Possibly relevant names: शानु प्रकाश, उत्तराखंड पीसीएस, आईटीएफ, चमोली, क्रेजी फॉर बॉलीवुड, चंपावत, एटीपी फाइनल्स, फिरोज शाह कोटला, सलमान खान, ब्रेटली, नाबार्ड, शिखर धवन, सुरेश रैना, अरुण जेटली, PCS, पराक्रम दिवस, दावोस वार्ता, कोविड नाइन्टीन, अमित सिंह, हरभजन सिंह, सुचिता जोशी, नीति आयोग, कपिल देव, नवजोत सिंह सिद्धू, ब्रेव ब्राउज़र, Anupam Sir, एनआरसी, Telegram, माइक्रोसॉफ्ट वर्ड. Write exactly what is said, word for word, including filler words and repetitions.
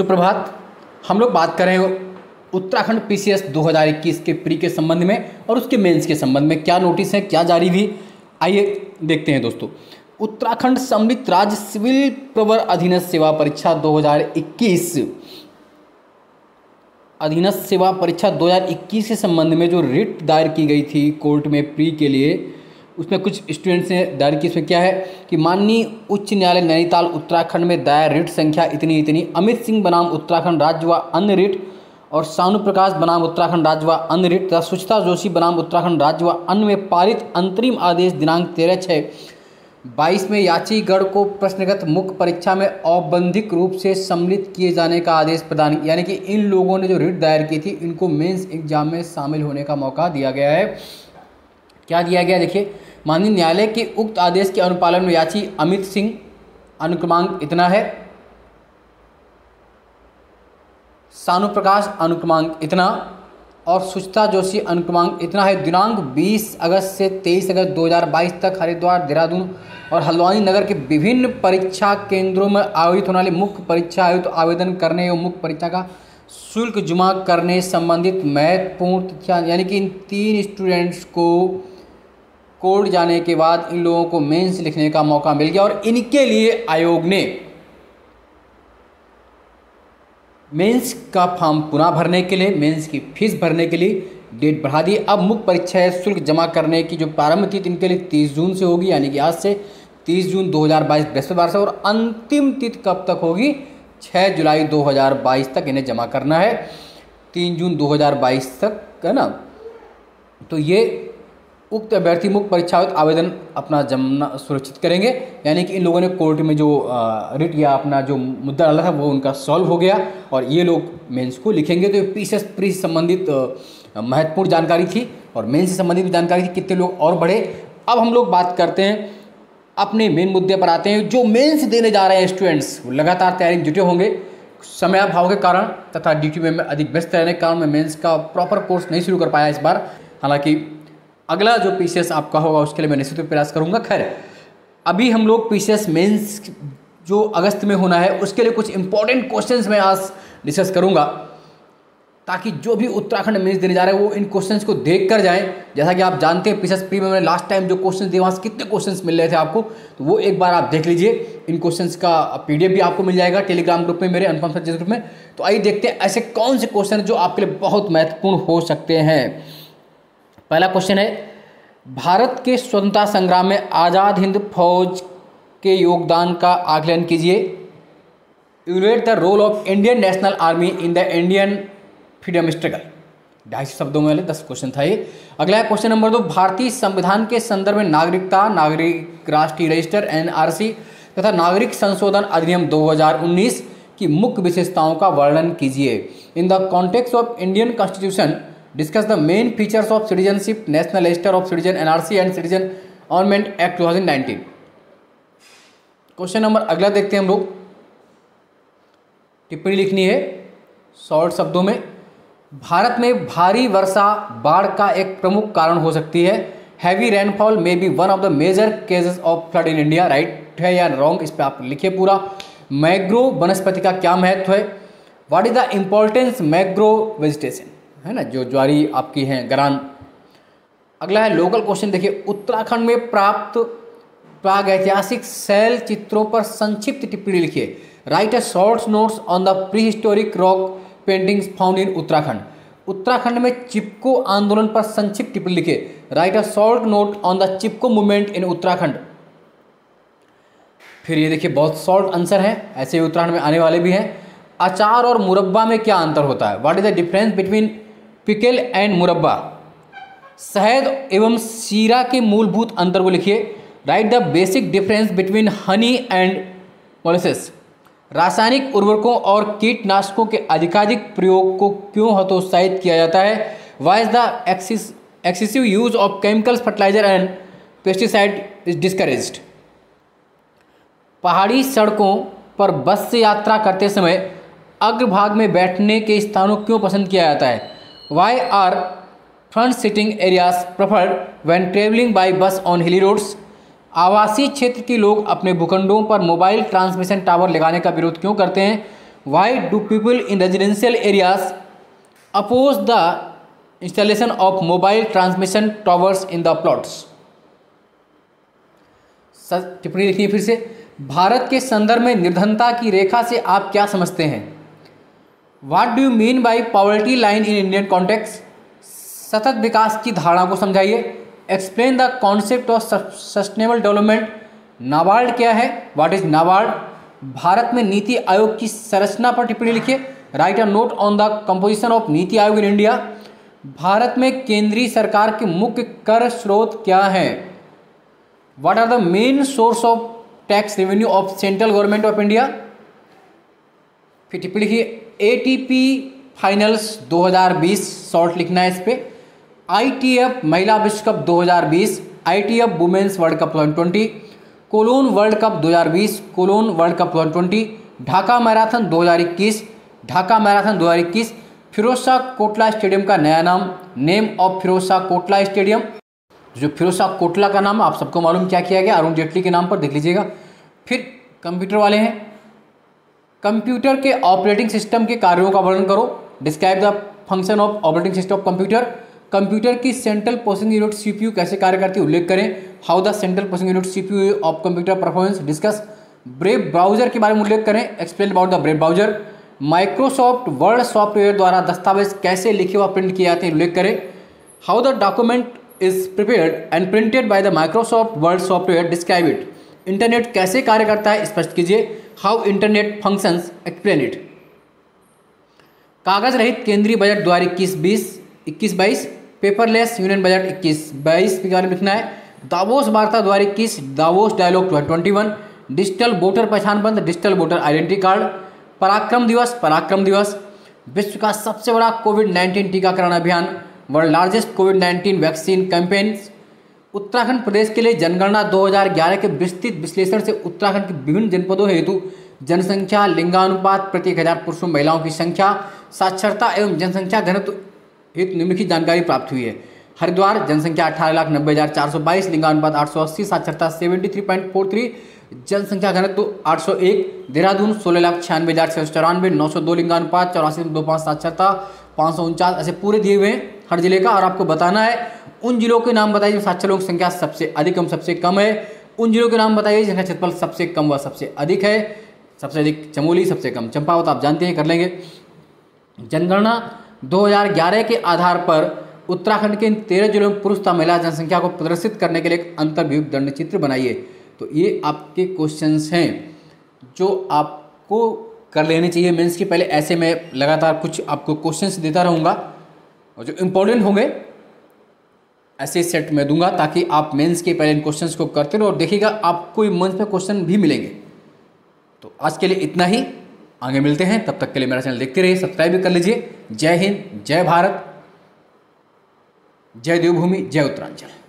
सुप्रभात। हम लोग बात करें उत्तराखंड पीसीएस दो हज़ार इक्कीस के प्री के संबंध में और उसके मेंस के संबंध में क्या नोटिस है, क्या जारी हुई, आइए देखते हैं दोस्तों। उत्तराखंड सम्मिलित राज्य सिविल प्रवर अधीनस्थ सेवा परीक्षा दो हज़ार इक्कीस अधीनस्थ सेवा परीक्षा दो हज़ार इक्कीस के संबंध में जो रिट दायर की गई थी कोर्ट में प्री के लिए, उसमें कुछ स्टूडेंट्स ने दायर की। इसमें क्या है कि माननीय उच्च न्यायालय नैनीताल उत्तराखंड में दायर रिट संख्या इतनी इतनी अमित सिंह बनाम उत्तराखंड राज्य व अन्य रिट और शानु प्रकाश बनाम उत्तराखंड राज्य व अन्य रिट तथा सुचिता जोशी बनाम उत्तराखंड राज्य व अन्य में पारित अंतरिम आदेश दिनांक तेरह छः बाईस में याचीगढ़ को प्रश्नगत मुख्य परीक्षा में औपबंधिक रूप से सम्मिलित किए जाने का आदेश प्रदान किया। यानी कि इन लोगों ने जो रिट दायर की थी इनको मेंस एग्जाम में शामिल होने का मौका दिया गया है। क्या दिया गया, देखिए, माननीय न्यायालय के उक्त आदेश के अनुपालन में याची अमित सिंह अनुक्रमांक इतना है, शानु प्रकाश अनुक्रमांक इतना और सुचिता जोशी अनुक्रमांक इतना है। दिनांक बीस अगस्त से तेईस अगस्त दो हज़ार बाईस तक हरिद्वार, देहरादून और हल्द्वानी नगर के विभिन्न परीक्षा केंद्रों में आयोजित होने वाली मुख्य परीक्षा आयोजित तो आवेदन करने एवं मुख्य परीक्षा का शुल्क जमा करने संबंधित महत्वपूर्ण तथ्य। यानी कि इन तीन स्टूडेंट्स को कोर्ट जाने के बाद इन लोगों को मेंस लिखने का मौका मिल गया और इनके लिए आयोग ने मेंस का फॉर्म पुनः भरने के लिए, मेंस की फीस भरने के लिए डेट बढ़ा दी। अब मुख्य परीक्षा शुल्क जमा करने की जो प्रारंभ तिथि इनके लिए तीस जून से होगी, यानी कि आज से तीस जून दो हज़ार बाईस बृहस्पतिवार से, और अंतिम तिथि कब तक होगी, छह जुलाई दो हज़ार बाईस तक इन्हें जमा करना है, तीन जून दो हज़ार बाईस तक, है ना। तो ये उक्त अभ्यर्थी मुख्य परीक्षा आवेदन अपना जमना सुरक्षित करेंगे। यानी कि इन लोगों ने कोर्ट में जो रिट या अपना जो मुद्दा डाला था वो उनका सॉल्व हो गया और ये लोग मेंस को लिखेंगे। तो पीसीएस प्री से संबंधित महत्वपूर्ण जानकारी थी और मेंस से संबंधित भी जानकारी थी। कितने लोग और बढ़े। अब हम लोग बात करते हैं, अपने मेन मुद्दे पर आते हैं। जो मेंस देने जा रहे हैं स्टूडेंट्स वो लगातार तैयारी में जुटे होंगे। समय अभाव के कारण तथा ड्यूटी में अधिक व्यस्त रहने के कारण मैं मेंस का प्रॉपर कोर्स नहीं शुरू कर पाया इस बार। हालांकि अगला जो पीसीएस आपका होगा उसके लिए मैं निश्चित प्रयास करूंगा। खैर, अभी हम लोग पीसीएस मेंस जो अगस्त में होना है उसके लिए कुछ इंपॉर्टेंट क्वेश्चंस मैं आज डिस्कस करूंगा, ताकि जो भी उत्तराखंड मेंस देने जा रहे हैं वो इन क्वेश्चंस को देख कर जाएं। जैसा कि आप जानते हैं पीसीएस प्री में मैंने लास्ट टाइम जो क्वेश्चन दिए वहाँ से कितने क्वेश्चन मिल रहे थे आपको, तो वो एक बार आप देख लीजिए। इन क्वेश्चन का पीडीएफ भी आपको मिल जाएगा टेलीग्राम ग्रुप में, मेरे अनुपम सर ग्रुप में। तो आइए देखते हैं ऐसे कौन से क्वेश्चन जो आपके लिए बहुत महत्वपूर्ण हो सकते हैं। पहला क्वेश्चन है, भारत के स्वतंत्रता संग्राम में आज़ाद हिंद फौज के योगदान का आकलन कीजिए। Evaluate the role of Indian National Army in the Indian freedom struggle. ढाई सौ शब्दों में वाले दस क्वेश्चन था ये। अगला है क्वेश्चन नंबर दो, भारतीय संविधान के संदर्भ में नागरिकता, नागरिक राष्ट्रीय रजिस्टर एनआरसी तथा नागरिक संशोधन अधिनियम दो हज़ार उन्नीस की मुख्य विशेषताओं का वर्णन कीजिए। In the context of Indian constitution discuss the main features of citizenship, national register of citizen एनआरसी and citizen amendment act दो हज़ार उन्नीस। क्वेश्चन नंबर अगला देखते हैं हम लोग, टिप्पणी लिखनी है शॉर्ट शब्दों में। भारत में भारी वर्षा बाढ़ का एक प्रमुख कारण हो सकती है। Heavy rainfall may be one of the major cases of flood in India. Right है या रॉन्ग, इस पर आप लिखिए पूरा। मैग्रो वनस्पति का क्या महत्व है। What is the importance mangrove vegetation, है ना, जो ज्वारी आपकी हैं गरान। अगला है लोकल क्वेश्चन, देखिए, उत्तराखंड में प्राप्त प्रागैतिहासिक शैल चित्रों पर संक्षिप्त टिप्पणी लिखिए। Write a short notes on the pre historic rock paintings found in Uttarakhand. Uttarakhand में चिपको आंदोलन पर संक्षिप्त टिप्पणी लिखिए। Write a short note on the Chipko movement in Uttarakhand. फिर ये देखिए बहुत शॉर्ट आंसर है, ऐसे ही उत्तराखंड में आने वाले भी हैं। अचार और मुरब्बा में क्या अंतर होता है। What is the difference between pickle and murabba. शहद एवं शीरा के मूलभूत अंतर को लिखिए। Write the basic difference between honey and molasses. रासायनिक उर्वरकों और कीटनाशकों के अधिकाधिक प्रयोग को क्यों हतोत्साहित किया जाता है। Why is the excessive use of chemicals, fertiliser and pesticide is discouraged. पहाड़ी सड़कों पर बस से यात्रा करते समय अग्रभाग में बैठने के स्थानों क्यों पसंद किया जाता है। Why are front sitting areas preferred when traveling by bus on hilly roads? आवासीय क्षेत्र के लोग अपने भूखंडों पर मोबाइल ट्रांसमिशन टावर लगाने का विरोध क्यों करते हैं। Why do people in residential areas oppose the installation of mobile transmission towers in the plots. टिप्पणी लिखिए फिर से, भारत के संदर्भ में निर्धनता की रेखा से आप क्या समझते हैं? What do you mean by poverty line in Indian context? सतत विकास की धारणा को समझाइए। Explain the concept of sustainable development. नाबार्ड क्या है? What is नाबार्ड? भारत में नीति आयोग की संरचना पर टिप्पणी लिखिए। Write a note on the composition of नीति आयोग in India. Bharat में केंद्रीय सरकार के मुख्य कर स्रोत क्या हैं? What are the main source of tax revenue of central government of India? फिर टिप्पणी लिखिए। एटीपी फाइनल्स दो हज़ार बीस शॉर्ट लिखना है इस पर। आईटीएफ महिला विश्व कप दो हज़ार बीस, आईटीएफ women's world cup twenty twenty, Cologne world cup दो हज़ार बीस, Cologne world cup twenty twenty, Dhaka marathon दो हज़ार इक्कीस, ढाका मैराथन दो हज़ार इक्कीस, फिरोज शाह कोटला स्टेडियम का नया नाम, name of फिरोज शाह कोटला stadium. जो फिरोज शाह कोटला का नाम आप सबको मालूम क्या किया गया, अरुण जेटली के नाम पर देख लीजिएगा। फिर कंप्यूटर वाले हैं, कंप्यूटर के ऑपरेटिंग सिस्टम के कार्यों का वर्णन करो। Describe the function of operating system of computer. Computer की सेंट्रल प्रोसेसिंग यूनिट सीपीयू कैसे कार्य करती है उल्लेख करें। How the central processing unit CPU of computer performance discuss. ब्रेव ब्राउज़र के बारे में उल्लेख करें, explain about the ब्रेव ब्राउज़र। माइक्रोसॉफ्ट वर्ड software द्वारा दस्तावेज कैसे लिखे व प्रिंट किए जाते हैं उल्लेख करें। How the document is prepared and printed by the माइक्रोसॉफ्ट वर्ड software describe it. Internet कैसे कार्य करता है स्पष्ट कीजिए। How internet functions explain it. कागज रहित केंद्रीय बजट द्वारा इक्कीस बीस इक्कीस बाईस, पेपरलेस यूनियन बजट इक्कीस बाईस के बारे में लिखना है। दावोस वार्ता द्वारा इक्कीस, Davos dialogue twenty one, digital voter पहचान पत्र, डिजिटल वोटर आइडेंटिटी कार्ड। पराक्रम दिवस, पराक्रम दिवस। विश्व का सबसे बड़ा कोविड नाइन्टीन टीकाकरण अभियान, world largest कोविड नाइन्टीन vaccine campaigns. Uttarakhand प्रदेश के लिए जनगणना दो हज़ार ग्यारह के विस्तृत विश्लेषण से उत्तराखंड के विभिन्न जनपदों हेतु जनसंख्या, लिंगानुपात, प्रत्येक हजार पुरुषों महिलाओं की संख्या, साक्षरता एवं जनसंख्या घनत्व हेतु निम्नलिखित जानकारी प्राप्त हुई है। हरिद्वार जनसंख्या अठारह लाख नब्बे हज़ार चार सौ बाईस, लिंगानुपात आठ सौ अस्सी, साक्षरता seventy three point four three, जनसंख्या घनत्व आठ सौ एक। देहरादून सोलह लाख छियानवे हज़ार छः सौ चौरानवे, नौ सौ दो लिंगानुपात, चौरासी दो पाँच साक्षरता, पाँच सौ उनचास। ऐसे पूरे दिए हुए हैं हर जिले का, और आपको बताना है उन जिलों के नाम बताइए साक्षर लोग संख्या सबसे अधिक एवं सबसे कम है। उन जिलों के नाम बताइए जिनका क्षेत्रफल सबसे कम व सबसे अधिक है। सबसे अधिक चमोली, सबसे कम चंपावत, आप जानते हैं, कर लेंगे। जनगणना दो हज़ार ग्यारह के आधार पर उत्तराखंड के इन तेरह जिलों में पुरुष तथा महिला जनसंख्या को प्रदर्शित करने के लिए एक अंतर्भियुक्त दंड चित्र बनाइए। तो ये आपके क्वेश्चंस हैं जो आपको कर लेने चाहिए मीन्स कि पहले ऐसे मैं लगातार कुछ आपको क्वेश्चंस देता रहूँगा और जो इम्पोर्टेंट होंगे ऐसे सेट में दूंगा ताकि आप मेंस के पहले इन क्वेश्चंस को करते रहो और देखिएगा आपको मेंस में क्वेश्चन भी मिलेंगे। तो आज के लिए इतना ही, आगे मिलते हैं, तब तक के लिए मेरा चैनल देखते रहिए, सब्सक्राइब भी कर लीजिए। जय हिंद, जय भारत, जय देवभूमि, जय उत्तराखंड।